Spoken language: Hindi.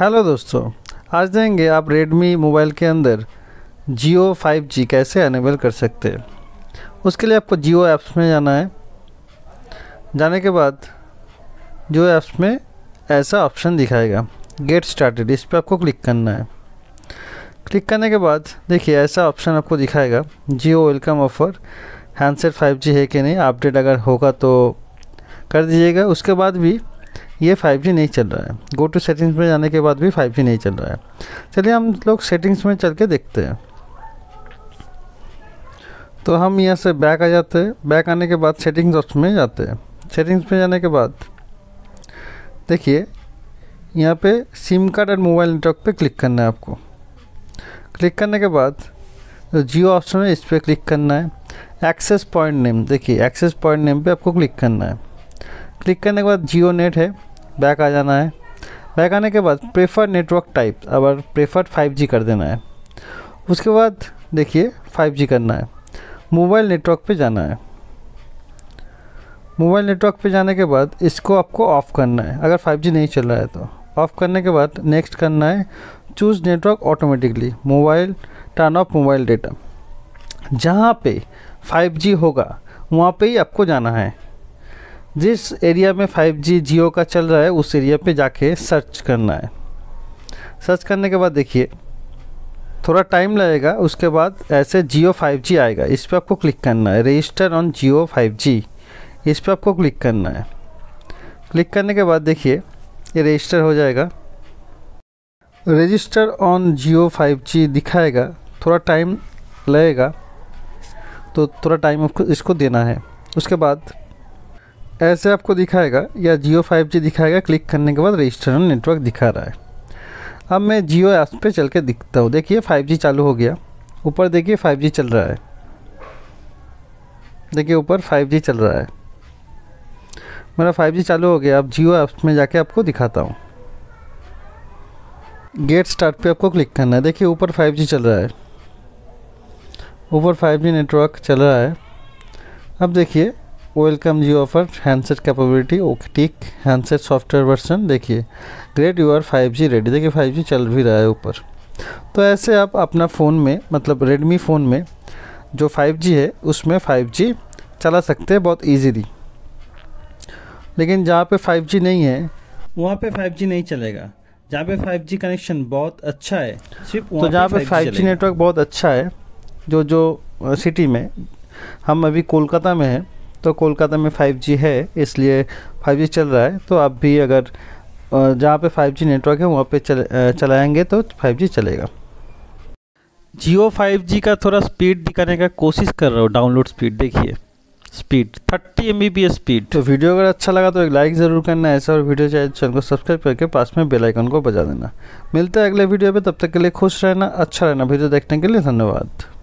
हेलो दोस्तों, आज देखेंगे आप रेडमी मोबाइल के अंदर जियो 5G कैसे अनेबल कर सकते हैं। उसके लिए आपको जियो ऐप्स में जाना है। जाने के बाद जियो ऐप्स में ऐसा ऑप्शन दिखाएगा गेट स्टार्टेड, इस पर आपको क्लिक करना है। क्लिक करने के बाद देखिए ऐसा ऑप्शन आपको दिखाएगा Jio welcome offer, handset 5G है कि नहीं, अपडेट अगर होगा तो कर दीजिएगा। उसके बाद भी ये 5G नहीं चल रहा है। गो टू सेटिंग्स में जाने के बाद भी 5G नहीं चल रहा है। चलिए हम लोग सेटिंग्स में चल के देखते हैं। तो हम यहाँ से बैक आ जाते हैं। बैक आने के बाद सेटिंग्स ऑप्शन में जाते हैं। सेटिंग्स में जाने के बाद देखिए यहाँ पे सिम कार्ड और मोबाइल नेटवर्क पे क्लिक करना है आपको। क्लिक करने के बाद जो जियो ऑप्शन है इस पर क्लिक करना है। एक्सेस पॉइंट नेम, देखिए एक्सेस पॉइंट नेम पर आपको क्लिक करना है। क्लिक करने के बाद जियो नेट है, बैक आ जाना है। बैक आने के बाद प्रेफर्ड नेटवर्क टाइप, अब प्रेफर्ड 5G कर देना है। उसके बाद देखिए 5G करना है। मोबाइल नेटवर्क पे जाना है। मोबाइल नेटवर्क पे जाने के बाद इसको आपको ऑफ़ करना है अगर 5G नहीं चल रहा है तो। ऑफ़ करने के बाद नेक्स्ट करना है। Choose network automatically, mobile turn off mobile data. जहाँ पर 5G होगा वहाँ पर ही आपको जाना है। जिस एरिया में 5G जियो का चल रहा है उस एरिया पे जाके सर्च करना है। सर्च करने के बाद देखिए थोड़ा टाइम लगेगा। उसके बाद ऐसे जियो 5G आएगा, इस पर आपको क्लिक करना है। रजिस्टर ऑन जियो 5G, इस पर आपको क्लिक करना है। क्लिक करने के बाद देखिए ये रजिस्टर हो जाएगा। रजिस्टर ऑन जियो 5G दिखाएगा, थोड़ा टाइम लगेगा, तो थोड़ा टाइम आपको इसको देना है। उसके बाद ऐसे आपको दिखाएगा या जियो 5G दिखाएगा। क्लिक करने के बाद रजिस्टर ऑन नेटवर्क दिखा रहा है। अब मैं जियो ऐप पे चल के दिखता हूँ। देखिए 5G चालू हो गया। ऊपर देखिए 5G चल रहा है। देखिए ऊपर 5G चल रहा है। मेरा 5G चालू हो गया। अब जियो ऐप में जाके आपको दिखाता हूँ। गेट स्टार्ट पे आपको क्लिक करना है। देखिए ऊपर 5G चल रहा है। ऊपर 5G नेटवर्क चल रहा है। अब देखिए welcome Jio offer, handset capability okay, ठीक, हैंडसेट सॉफ्टवेयर वर्जन, देखिए great you are 5G ready. देखिए 5G चल भी रहा है ऊपर। तो ऐसे आप अपना फ़ोन में, मतलब रेडमी फ़ोन में जो 5G है उसमें 5G चला सकते हैं बहुत इजीली। लेकिन जहाँ पे 5G नहीं है वहाँ पे 5G नहीं चलेगा। जहाँ पे 5G कनेक्शन बहुत अच्छा है, तो जहाँ पे 5G नेटवर्क बहुत अच्छा है, जो सिटी में, हम अभी कोलकाता में हैं तो कोलकाता में 5G है इसलिए 5G चल रहा है। तो आप भी अगर जहाँ पे 5G नेटवर्क है वहाँ पे चलाएंगे तो 5G चलेगा। जियो 5G का थोड़ा स्पीड दिखाने का कोशिश कर रहा हूँ। डाउनलोड स्पीड देखिए, स्पीड 30 MBPS स्पीड। तो वीडियो अगर अच्छा लगा तो एक लाइक ज़रूर करना। ऐसा और वीडियो चाहिए चैनल को सब्सक्राइब करके पास में बेल आइकन को बजा देना। मिलते हैं अगले वीडियो पर, तब तक के लिए खुश रहना, अच्छा रहना। वीडियो देखने के लिए धन्यवाद।